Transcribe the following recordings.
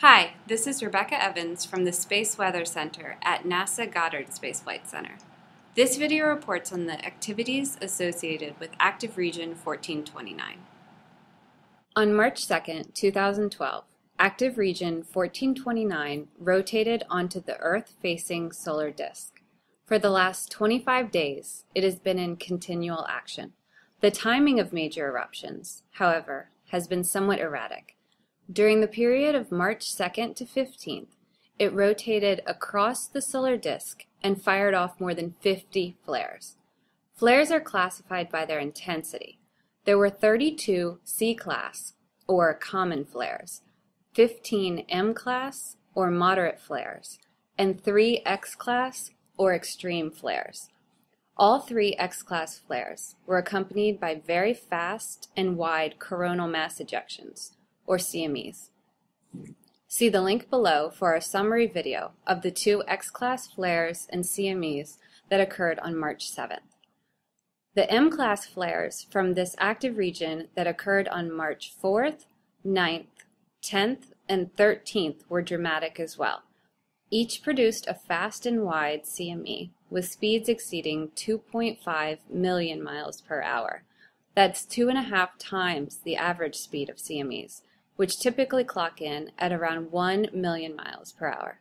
Hi, this is Rebecca Evans from the Space Weather Center at NASA Goddard Space Flight Center. This video reports on the activities associated with Active Region 1429. On March 2, 2012, Active Region 1429 rotated onto the Earth-facing solar disk. For the last 25 days, it has been in continual action. The timing of major eruptions, however, has been somewhat erratic. During the period of March 2nd to 15th, it rotated across the solar disk and fired off more than 50 flares. Flares are classified by their intensity. There were 32 C-class, or common flares, 15 M-class, or moderate flares, and 3 X-class, or extreme flares. All 3 X-class flares were accompanied by very fast and wide coronal mass ejections, or CMEs. See the link below for our summary video of the 2 X-class flares and CMEs that occurred on March 7th. The M-class flares from this active region that occurred on March 4th, 9th, 10th, and 13th were dramatic as well. Each produced a fast and wide CME with speeds exceeding 2.5 million miles per hour. That's 2.5 times the average speed of CMEs, which typically clock in at around 1 million miles per hour.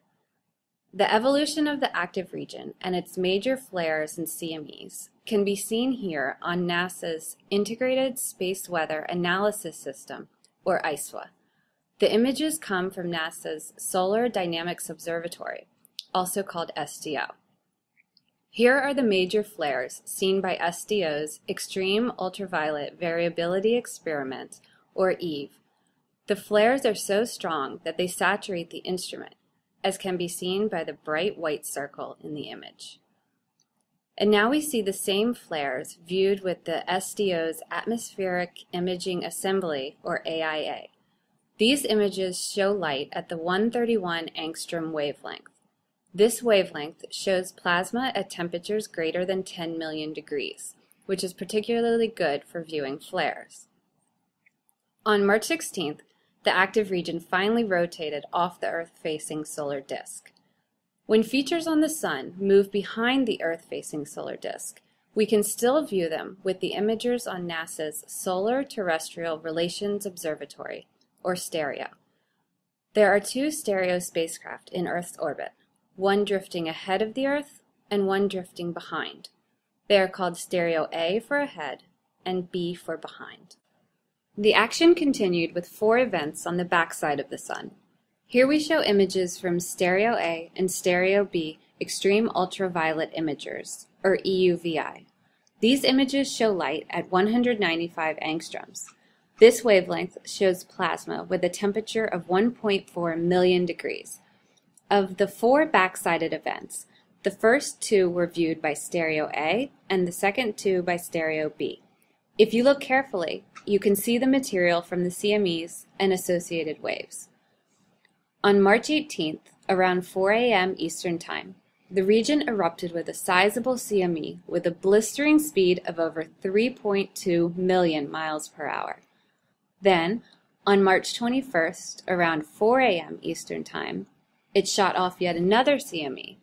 The evolution of the active region and its major flares and CMEs can be seen here on NASA's Integrated Space Weather Analysis System, or ISWA. The images come from NASA's Solar Dynamics Observatory, also called STEREO. Here are the major flares seen by SDO's Extreme Ultraviolet Variability Experiment, or EVE. The flares are so strong that they saturate the instrument, as can be seen by the bright white circle in the image. And now we see the same flares viewed with the SDO's Atmospheric Imaging Assembly, or AIA. These images show light at the 131 angstrom wavelength. This wavelength shows plasma at temperatures greater than 10 million degrees, which is particularly good for viewing flares. On March 16th, the active region finally rotated off the Earth-facing solar disk. When features on the Sun move behind the Earth-facing solar disk, we can still view them with the imagers on NASA's Solar Terrestrial Relations Observatory, or STEREO. There are 2 STEREO spacecraft in Earth's orbit, one drifting ahead of the Earth and one drifting behind. They are called STEREO A for ahead and B for behind. The action continued with 4 events on the backside of the Sun. Here we show images from STEREO A and STEREO B Extreme Ultraviolet Imagers, or EUVI. These images show light at 195 angstroms. This wavelength shows plasma with a temperature of 1.4 million degrees. Of the 4 backsided events, the first 2 were viewed by STEREO A and the second 2 by STEREO B. If you look carefully, you can see the material from the CMEs and associated waves. On March 18th, around 4 a.m. Eastern Time, the region erupted with a sizable CME with a blistering speed of over 3.2 million miles per hour. Then, on March 21st, around 4 a.m. Eastern Time, it shot off yet another CME,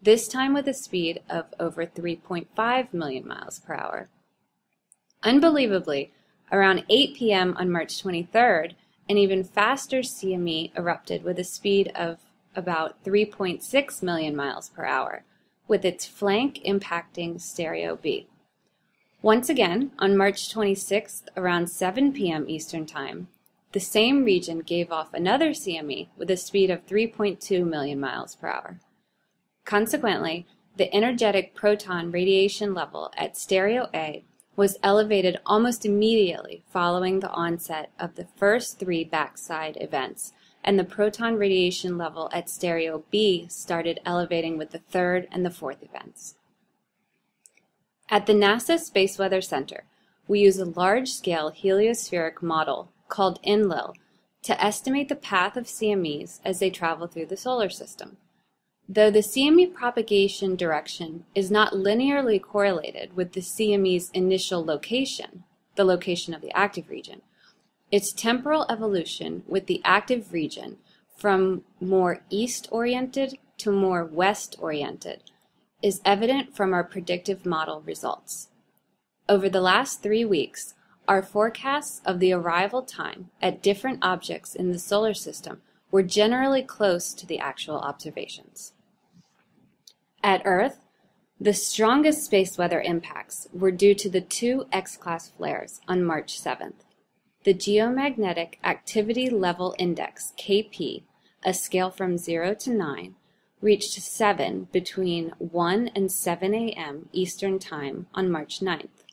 this time with a speed of over 3.5 million miles per hour. Unbelievably, around 8 p.m. on March 23rd, an even faster CME erupted with a speed of about 3.6 million miles per hour, with its flank impacting STEREO B. Once again, on March 26th, around 7 p.m. Eastern Time, the same region gave off another CME with a speed of 3.2 million miles per hour. Consequently, the energetic proton radiation level at STEREO A was elevated almost immediately following the onset of the first 3 backside events, and the proton radiation level at STEREO B started elevating with the 3rd and the 4th events. At the NASA Space Weather Center, we use a large-scale heliospheric model called ENLIL to estimate the path of CMEs as they travel through the solar system. Though the CME propagation direction is not linearly correlated with the CME's initial location, the location of the active region, its temporal evolution with the active region from more east-oriented to more west-oriented is evident from our predictive model results. Over the last 3 weeks, our forecasts of the arrival time at different objects in the solar system were generally close to the actual observations. At Earth, the strongest space weather impacts were due to the two X-class flares on March 7th. The Geomagnetic Activity Level Index, KP, a scale from 0 to 9, reached 7 between 1 and 7 a.m. Eastern Time on March 9th.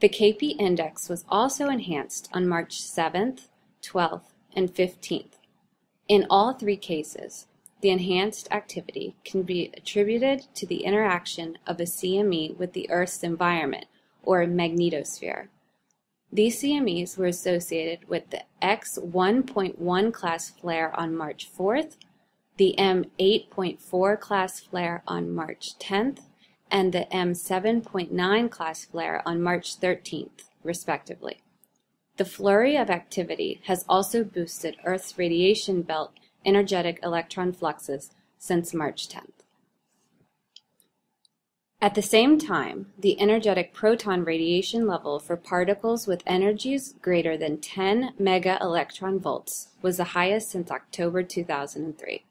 The KP index was also enhanced on March 7th, 12th, and 15th. In all three cases, the enhanced activity can be attributed to the interaction of a CME with the Earth's environment, or magnetosphere. These CMEs were associated with the X1.1 class flare on March 4th, the M8.4 class flare on March 10th, and the M7.9 class flare on March 13th, respectively. The flurry of activity has also boosted Earth's radiation belt energetic electron fluxes since March 10th. At the same time, the energetic proton radiation level for particles with energies greater than 10 mega electron volts was the highest since October 2003.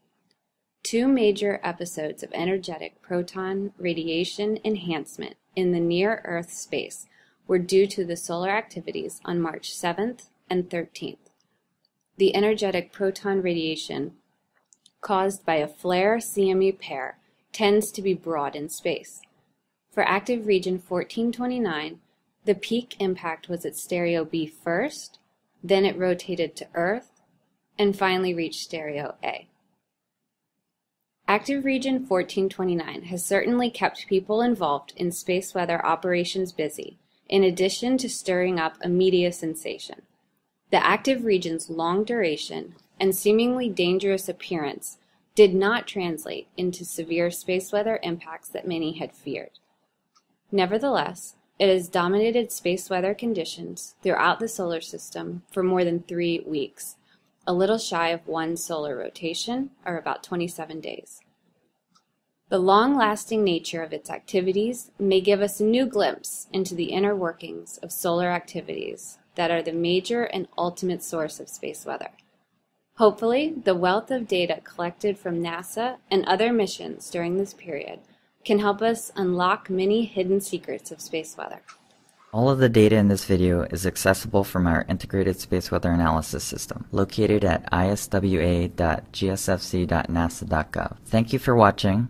Two major episodes of energetic proton radiation enhancement in the near-Earth space were due to the solar activities on March 7th and 13th. The energetic proton radiation caused by a flare-CME pair tends to be broad in space. For Active Region 1429, the peak impact was at STEREO B first, then it rotated to Earth, and finally reached STEREO A. Active Region 1429 has certainly kept people involved in space weather operations busy, in addition to stirring up a media sensation. The active region's long duration and seemingly dangerous appearance did not translate into severe space weather impacts that many had feared. Nevertheless, it has dominated space weather conditions throughout the solar system for more than 3 weeks, a little shy of one solar rotation, or about 27 days. The long-lasting nature of its activities may give us a new glimpse into the inner workings of solar activities that are the major and ultimate source of space weather. Hopefully, the wealth of data collected from NASA and other missions during this period can help us unlock many hidden secrets of space weather. All of the data in this video is accessible from our Integrated Space Weather Analysis System, located at iswa.gsfc.nasa.gov. Thank you for watching.